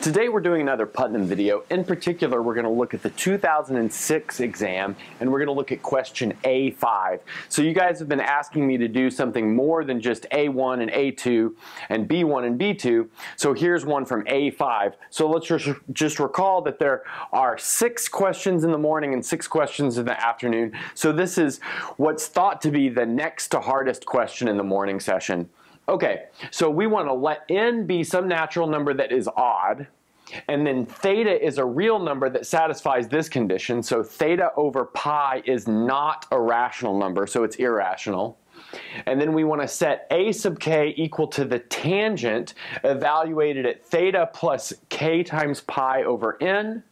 Today we're doing another Putnam video. In particular, we're going to look at the 2006 exam, and we're going to look at question A5. So you guys have been asking me to do something more than just A1 and A2 and B1 and B2. So here's one from A5. So let's just recall that there are 6 questions in the morning and 6 questions in the afternoon. So this is what's thought to be the next to hardest question in the morning session. Okay, so we want to let n be some natural number that is odd, and then theta is a real number that satisfies this condition, so theta over pi is not a rational number, so it's irrational. And then we want to set a sub k equal to the tangent evaluated at theta plus k times pi over n.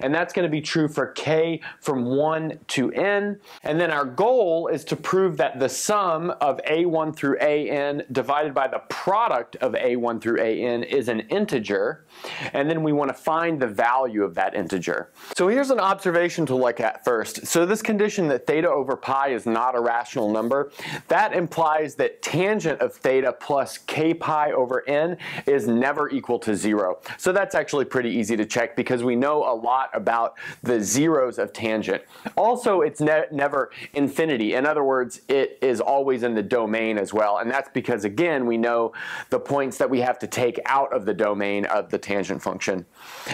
And that's going to be true for k from 1 to n. And then our goal is to prove that the sum of a1 through an divided by the product of a1 through an is an integer. And then we want to find the value of that integer. So here's an observation to look at first. So this condition that theta over pi is not a rational number, that implies that tangent of theta plus k pi over n is never equal to 0. So that's actually pretty easy to check because we know a lot about the zeros of tangent. Also, it's never infinity. In other words, it is always in the domain as well, and that's because, again, we know the points that we have to take out of the domain of the tangent function.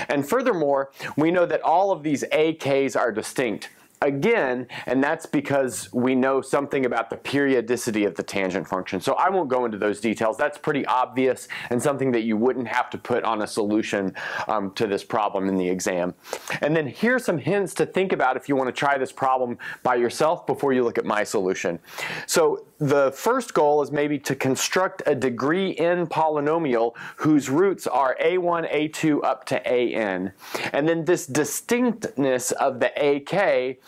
And furthermore, we know that all of these AKs are distinct. Again, and that's because we know something about the periodicity of the tangent function. So I won't go into those details. That's pretty obvious and something that you wouldn't have to put on a solution to this problem in the exam. And then here's some hints to think about if you want to try this problem by yourself before you look at my solution. So the first goal is maybe to construct a degree n polynomial whose roots are a1, a2, up to an. And then this distinctness of the ak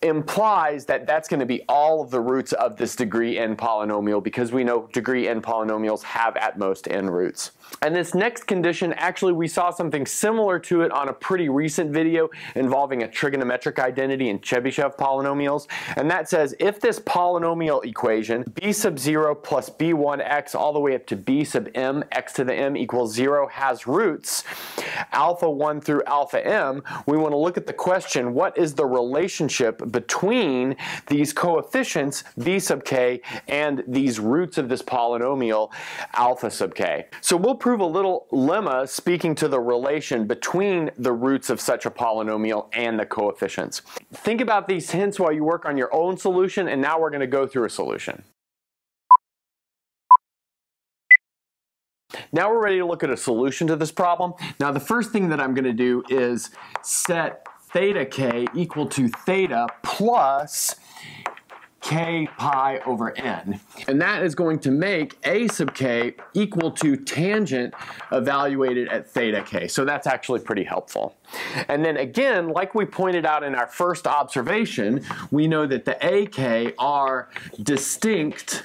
implies that that's going to be all of the roots of this degree n polynomial because we know degree n polynomials have at most n roots. And this next condition, actually we saw something similar to it on a pretty recent video involving a trigonometric identity and Chebyshev polynomials, and that says if this polynomial equation b sub 0 plus b1 x all the way up to b sub m x to the m equals 0 has roots alpha 1 through alpha m, we want to look at the question, what is the relationship between these coefficients b sub k and these roots of this polynomial alpha sub k. So we'll prove a little lemma speaking to the relation between the roots of such a polynomial and the coefficients. Think about these hints while you work on your own solution, and now we're going to go through a solution. Now we're ready to look at a solution to this problem. Now the first thing that I'm going to do is set theta k equal to theta plus k pi over n. And that is going to make a sub k equal to tangent evaluated at theta k. So that's actually pretty helpful. And then again, like we pointed out in our first observation, we know that the ak are distinct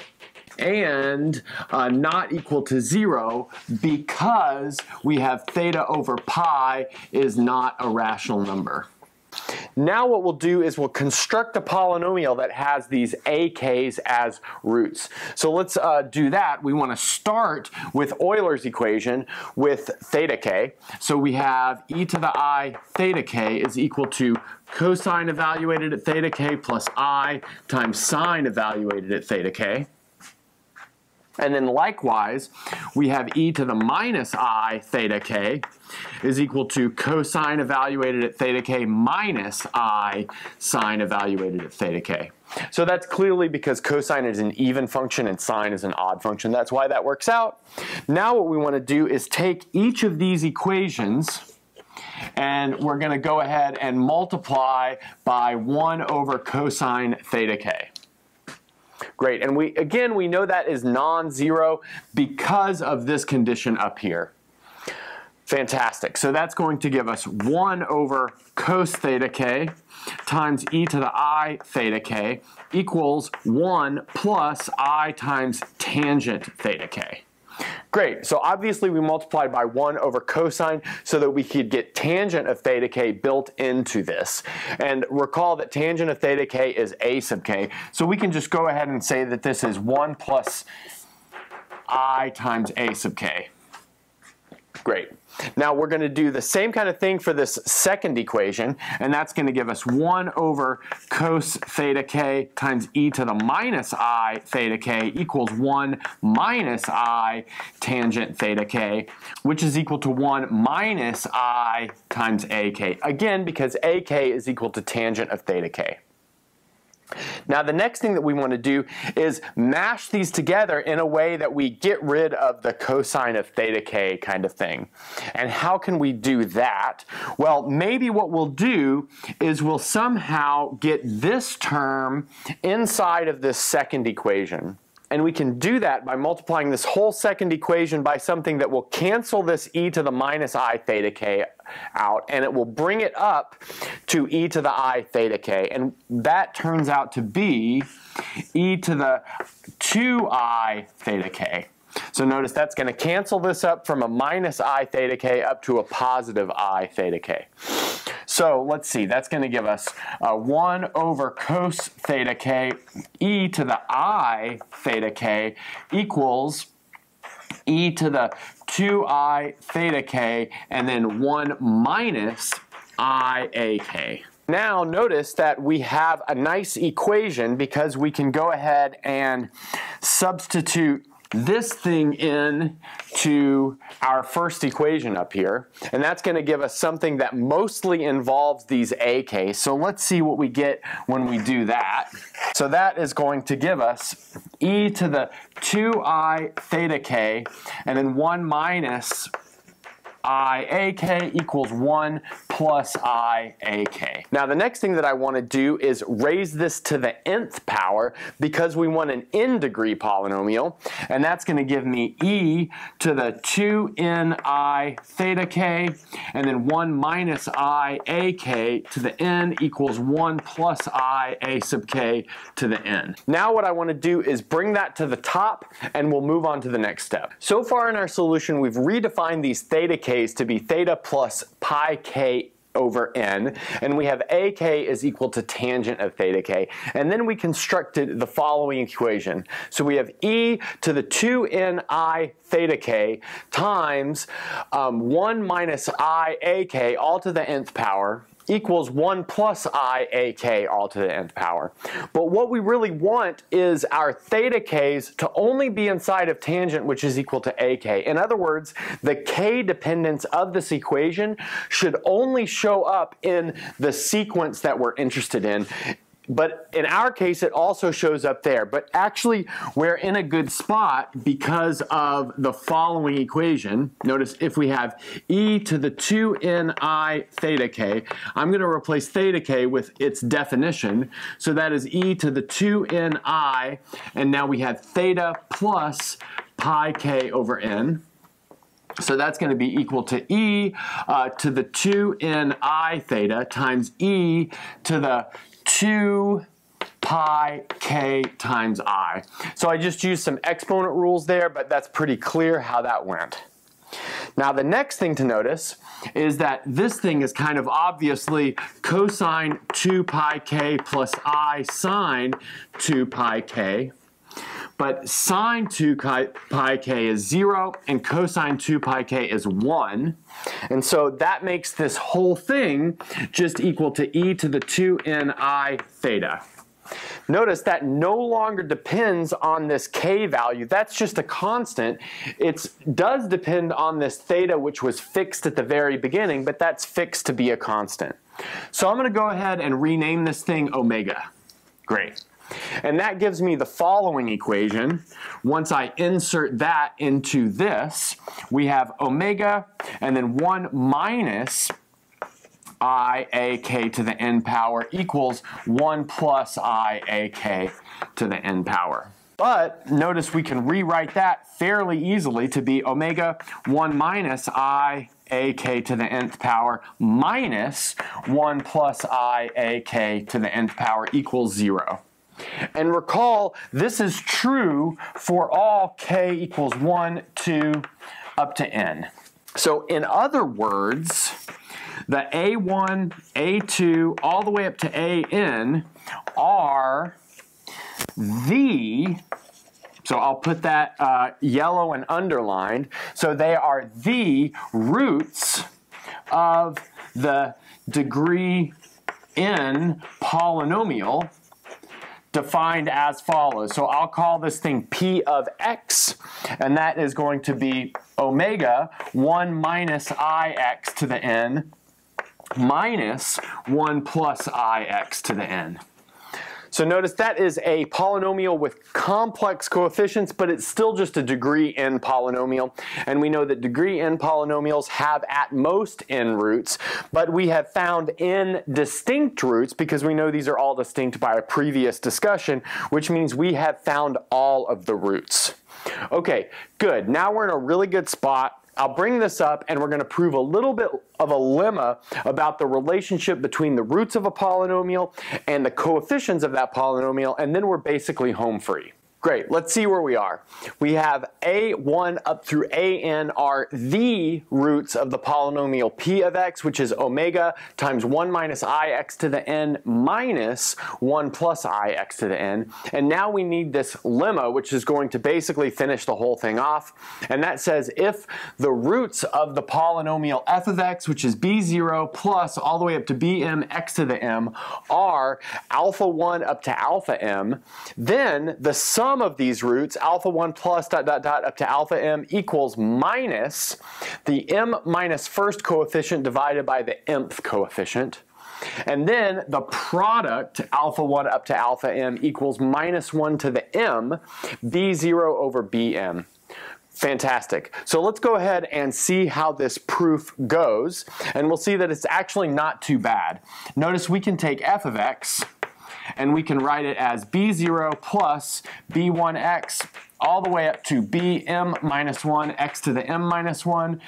and not equal to 0 because we have theta over pi is not a rational number. Now what we'll do is we'll construct a polynomial that has these AKs as roots. So let's do that. We want to start with Euler's equation with theta k. So we have e to the I theta k is equal to cosine evaluated at theta k plus I times sine evaluated at theta k. And then likewise, we have e to the minus I theta k is equal to cosine evaluated at theta k minus I sine evaluated at theta k. So that's clearly because cosine is an even function and sine is an odd function. That's why that works out. Now what we want to do is take each of these equations and we're going to go ahead and multiply by 1 over cosine theta k. Great, and we know that is non-zero because of this condition up here. Fantastic, so that's going to give us 1 over cos theta k times e to the I theta k equals 1 plus I times tangent theta k. Great, so obviously we multiplied by 1 over cosine so that we could get tangent of theta k built into this. And recall that tangent of theta k is a sub k, so we can just go ahead and say that this is 1 plus I times a sub k. Great. Now we're going to do the same kind of thing for this second equation, and that's going to give us 1 over cos theta k times e to the minus I theta k equals 1 minus I tangent theta k, which is equal to 1 minus I times ak, again because ak is equal to tangent of theta k. Now the next thing that we want to do is mash these together in a way that we get rid of the cosine of theta k kind of thing. And how can we do that? Well, maybe what we'll do is we'll somehow get this term inside of this second equation. And we can do that by multiplying this whole second equation by something that will cancel this e to the minus I theta k out, and it will bring it up to e to the I theta k. And that turns out to be e to the 2I theta k. So notice that's going to cancel this up from a minus I theta k up to a positive I theta k. So let's see, that's going to give us 1 over cos theta k e to the I theta k equals e to the 2I theta k and then 1 minus I a k. Now notice that we have a nice equation because we can go ahead and substitute this thing in to our first equation up here, and that's going to give us something that mostly involves these ak's. So let's see what we get when we do that. So that is going to give us e to the 2I theta k and then 1 minus I a k equals 1 plus I a k. Now the next thing that I want to do is raise this to the nth power because we want an n degree polynomial, and that's going to give me e to the 2n I theta k and then 1 minus I a k to the n equals 1 plus I a sub k to the n. Now what I want to do is bring that to the top and we'll move on to the next step. So far in our solution we've redefined these theta k to be theta plus pi k over n, and we have ak is equal to tangent of theta k, and then we constructed the following equation. So we have e to the 2n I theta k times 1 minus I a k all to the nth power equals 1 plus I a k all to the nth power. But what we really want is our theta k's to only be inside of tangent, which is equal to a k. In other words, the k dependence of this equation should only show up in the sequence that we're interested in. But in our case, it also shows up there. But actually, we're in a good spot because of the following equation. Notice if we have e to the 2n I theta k, I'm going to replace theta k with its definition. So that is e to the 2n I, and now we have theta plus pi k over n. So that's going to be equal to e to the 2n I theta times e to the 2 pi k times I. So I just used some exponent rules there, but that's pretty clear how that went. Now the next thing to notice is that this thing is kind of obviously cosine 2 pi k plus I sine 2 pi k. But sine 2 pi k is 0 and cosine 2 pi k is 1. And so that makes this whole thing just equal to e to the 2n I theta. Notice that no longer depends on this k value. That's just a constant. It does depend on this theta, which was fixed at the very beginning, but that's fixed to be a constant. So I'm going to go ahead and rename this thing omega. Great. And that gives me the following equation. Once I insert that into this, we have omega and then 1 minus I a k to the n power equals 1 plus I a k to the n power. But notice we can rewrite that fairly easily to be omega 1 minus I a k to the nth power minus 1 plus I a k to the nth power equals 0. And recall, this is true for all k equals 1, 2, up to n. So in other words, the a1, a2, all the way up to an are the So I'll put that yellow and underlined. So they are the roots of the degree n polynomial defined as follows. So I'll call this thing P of x, and that is going to be omega 1 minus ix to the n minus 1 plus ix to the n. So notice that is a polynomial with complex coefficients, but it's still just a degree n polynomial. And we know that degree n polynomials have at most n roots, but we have found n distinct roots because we know these are all distinct by a previous discussion, which means we have found all of the roots. Okay, good. Now we're in a really good spot. I'll bring this up and we're going to prove a little bit of a lemma about the relationship between the roots of a polynomial and the coefficients of that polynomial, and then we're basically home free. Great, let's see where we are. We have a1 up through an are the roots of the polynomial p of x, which is omega times 1 minus ix to the n minus 1 plus ix to the n. And now we need this lemma, which is going to basically finish the whole thing off. And that says if the roots of the polynomial f of x, which is b0 plus all the way up to bm x to the m, are alpha 1 up to alpha m, then the sum of these roots, alpha 1 plus dot dot dot up to alpha m, equals minus the m minus first coefficient divided by the mth coefficient. And then the product, alpha 1 up to alpha m, equals minus 1 to the m, b0 over bm. Fantastic. So let's go ahead and see how this proof goes, and we'll see that it's actually not too bad. Notice we can take f of x and we can write it as b0 plus b1x all the way up to bm minus 1 x to the m minus 1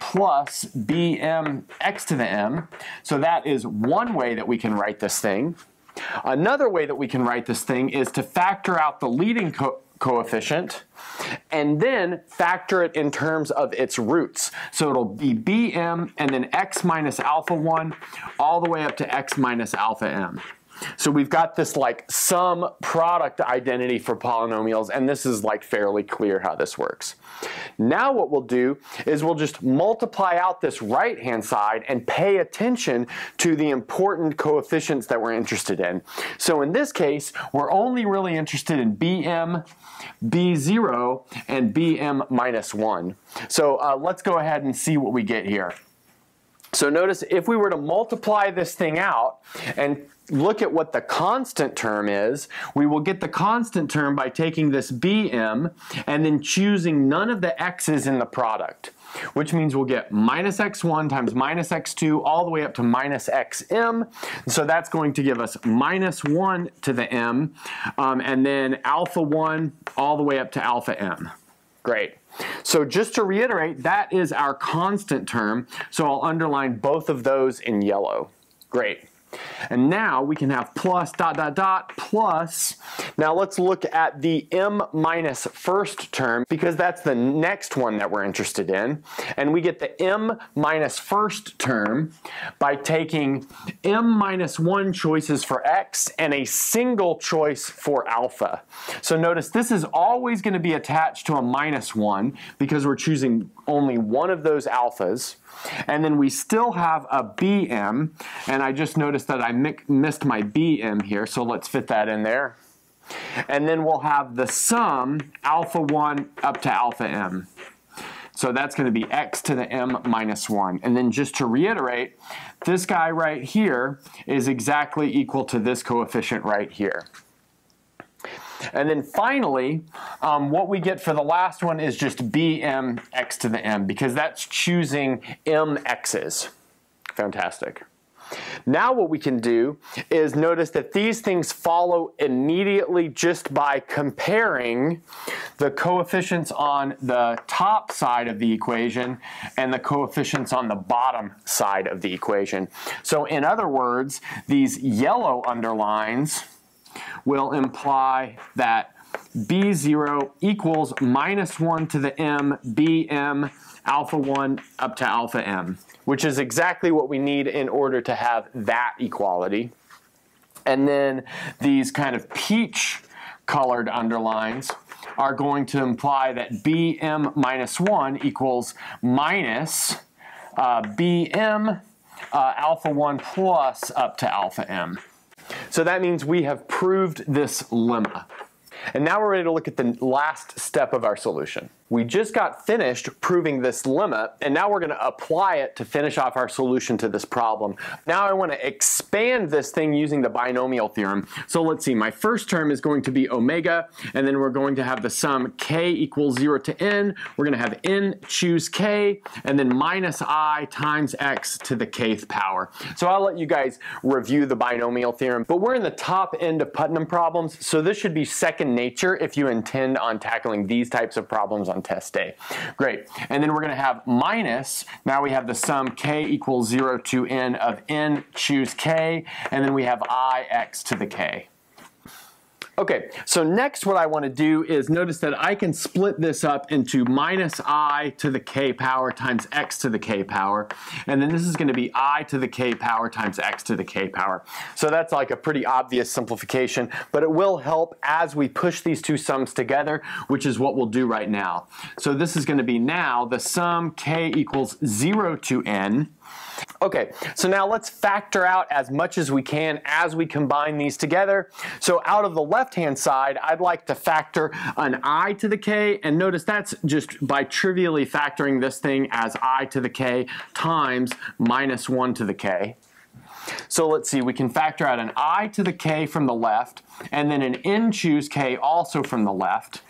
plus bm x to the m. So that is one way that we can write this thing. Another way that we can write this thing is to factor out the leading coefficient and then factor it in terms of its roots. So it'll be bm and then x minus alpha 1 all the way up to x minus alpha m. So we've got this like sum product identity for polynomials, and this is like fairly clear how this works. Now what we'll do is we'll just multiply out this right-hand side and pay attention to the important coefficients that we're interested in. So in this case, we're only really interested in bm, b0, and bm minus 1. So let's go ahead and see what we get here. So notice if we were to multiply this thing out and look at what the constant term is, we will get the constant term by taking this bm and then choosing none of the x's in the product, which means we'll get minus x1 times minus x2 all the way up to minus xm. So that's going to give us minus 1 to the m, and then alpha 1 all the way up to alpha m. Great. So just to reiterate, that is our constant term. So I'll underline both of those in yellow. Great. And now we can have plus dot dot dot plus. Now let's look at the m minus first term, because that's the next one that we're interested in. And we get the m minus first term by taking m minus 1 choices for x and a single choice for alpha. So notice this is always going to be attached to a minus 1 because we're choosing only one of those alphas. And then we still have a bm, and I just noticed that I missed my bm here, so let's fit that in there. And then we'll have the sum alpha 1 up to alpha m. So that's going to be x to the m minus 1. And then just to reiterate, this guy right here is exactly equal to this coefficient right here. And then finally, what we get for the last one is just bm x to the m, because that's choosing m x's. Fantastic. Now what we can do is notice that these things follow immediately just by comparing the coefficients on the top side of the equation and the coefficients on the bottom side of the equation. So in other words, these yellow underlines will imply that b0 equals minus 1 to the m bm alpha 1 up to alpha m, which is exactly what we need in order to have that equality. And then these kind of peach colored underlines are going to imply that Bm minus 1 equals minus Bm alpha 1 plus up to alpha m. So that means we have proved this lemma. And now we're ready to look at the last step of our solution. We just got finished proving this lemma, and now we're going to apply it to finish off our solution to this problem. Now I want to expand this thing using the binomial theorem. So let's see, my first term is going to be omega, and then we're going to have the sum k equals 0 to n. We're going to have n choose k, and then minus I times x to the kth power. So I'll let you guys review the binomial theorem, but we're in the top end of Putnam problems, so this should be second nature if you intend on tackling these types of problems on test day. Great. And then we're going to have minus, now we have the sum k equals 0 to n of n choose k, and then we have I x to the k. Okay, so next what I want to do is notice that I can split this up into minus I to the k power times x to the k power, and then this is going to be I to the k power times x to the k power. So that's like a pretty obvious simplification, but it will help as we push these two sums together, which is what we'll do right now. So this is going to be now the sum k equals 0 to n. Okay, so now let's factor out as much as we can as we combine these together. So out of the left-hand side, I'd like to factor an I to the k, and notice that's just by trivially factoring this thing as I to the k times minus 1 to the k. So let's see, we can factor out an I to the k from the left, and then an n choose k also from the left.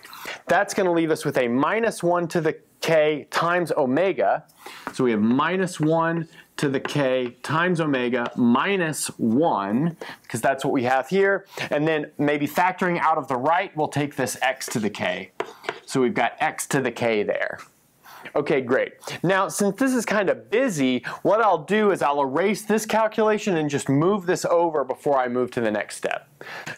That's going to leave us with a minus 1 to the k times omega. So we have minus 1 to the k times omega minus 1, because that's what we have here. And then maybe factoring out of the right, we'll take this x to the k. So we've got x to the k there. Okay, great. Now, since this is kind of busy, what I'll do is I'll erase this calculation and just move this over before I move to the next step.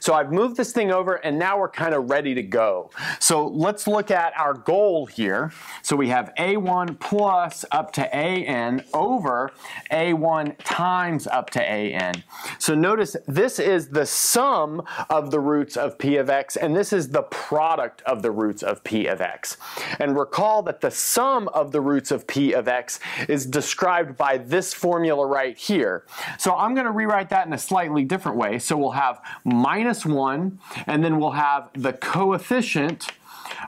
So I've moved this thing over, and now we're kind of ready to go. So let's look at our goal here. So we have a1 plus up to an over a1 times up to an. So notice this is the sum of the roots of p of x, and this is the product of the roots of p of x. And recall that the sum of the roots of p of x is described by this formula right here. So I'm going to rewrite that in a slightly different way. So we'll have minus 1, and then we'll have the coefficient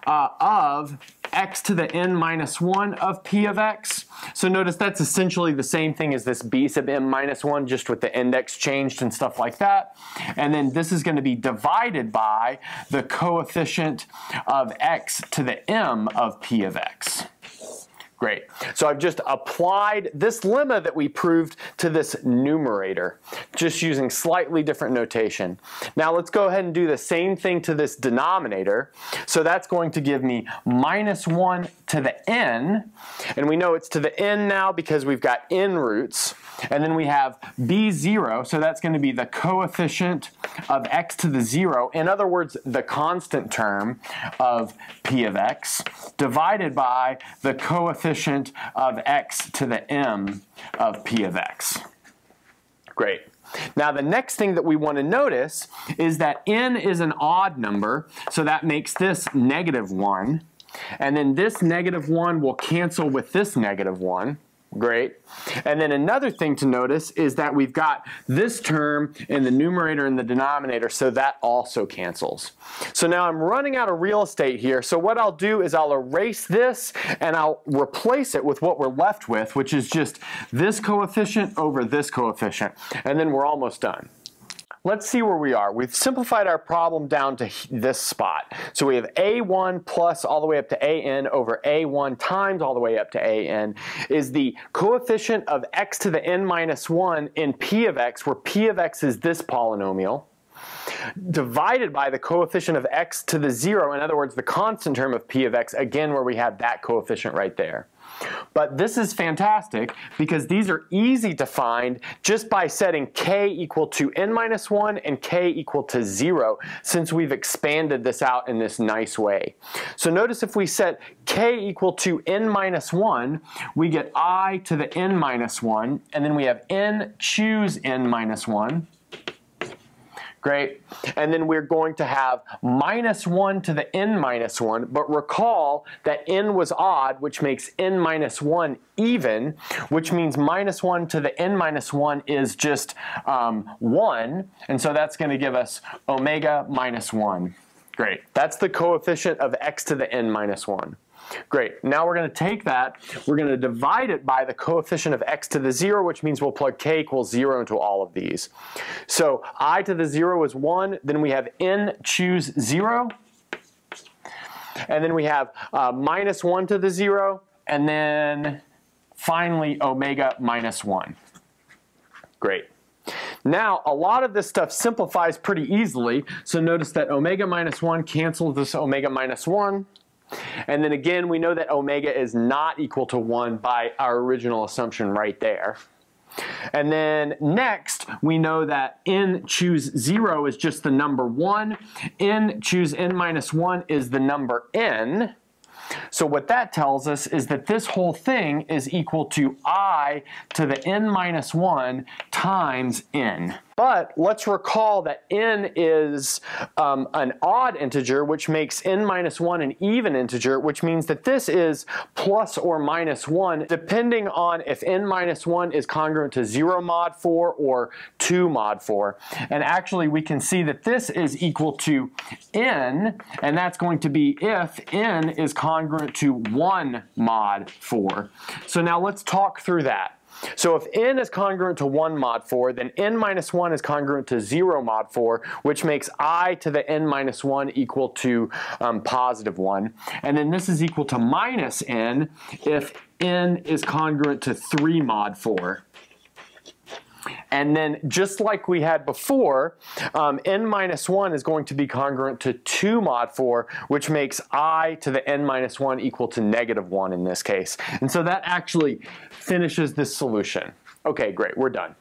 of x to the n minus 1 of p of x. So notice that's essentially the same thing as this b sub m minus 1, just with the index changed and stuff like that. And then this is going to be divided by the coefficient of x to the m of p of x. Great. So I've just applied this lemma that we proved to this numerator, just using slightly different notation. Now let's go ahead and do the same thing to this denominator. So that's going to give me minus 1 to the n, and we know it's to the n now because we've got n roots, and then we have b0, so that's going to be the coefficient of x to the 0, in other words, the constant term of p of x, divided by the coefficient of x to the m of p of x. Great. Now the next thing that we want to notice is that n is an odd number, so that makes this negative 1, and then this negative 1 will cancel with this negative 1. Great. And then another thing to notice is that we've got this term in the numerator and the denominator, so that also cancels. So now I'm running out of real estate here, so what I'll do is I'll erase this and I'll replace it with what we're left with, which is just this coefficient over this coefficient, and then we're almost done. Let's see where we are. We've simplified our problem down to this spot. So we have a1 plus all the way up to an over a1 times all the way up to an is the coefficient of x to the n minus 1 in p of x, where p of x is this polynomial, divided by the coefficient of x to the 0, in other words, the constant term of p of x, again where we have that coefficient right there. But this is fantastic because these are easy to find just by setting k equal to n minus 1 and k equal to 0, since we've expanded this out in this nice way. So notice if we set k equal to n minus 1, we get I to the n minus 1, and then we have n choose n minus 1. Great. And then we're going to have -1 to the n minus 1. But recall that n was odd, which makes n minus 1 even, which means -1 to the n minus 1 is just 1. And so that's going to give us omega minus 1. Great. That's the coefficient of x to the n minus 1. Great. Now we're going to take that. We're going to divide it by the coefficient of x to the 0, which means we'll plug k equals 0 into all of these. So I to the 0 is 1. Then we have n choose 0. And then we have -1 to the 0. And then finally omega minus 1. Great. Now, a lot of this stuff simplifies pretty easily. So notice that omega minus 1 cancels this omega minus 1. And then again, we know that omega is not equal to 1 by our original assumption right there. And then next, we know that n choose 0 is just the number 1. N choose n minus 1 is the number n. So what that tells us is that this whole thing is equal to I to the n minus 1 times n. But let's recall that n is an odd integer, which makes n minus 1 an even integer, which means that this is plus or minus 1, depending on if n minus 1 is congruent to 0 mod 4 or 2 mod 4. And actually, we can see that this is equal to n, and that's going to be if n is congruent to 1 mod 4. So now let's talk through that. So if n is congruent to 1 mod 4, then n minus 1 is congruent to 0 mod 4, which makes I to the n minus 1 equal to positive 1. And then this is equal to minus n if n is congruent to 3 mod 4. And then just like we had before, n minus 1 is going to be congruent to 2 mod 4, which makes I to the n minus 1 equal to -1 in this case. And so that actually finishes this solution. Okay, great, we're done.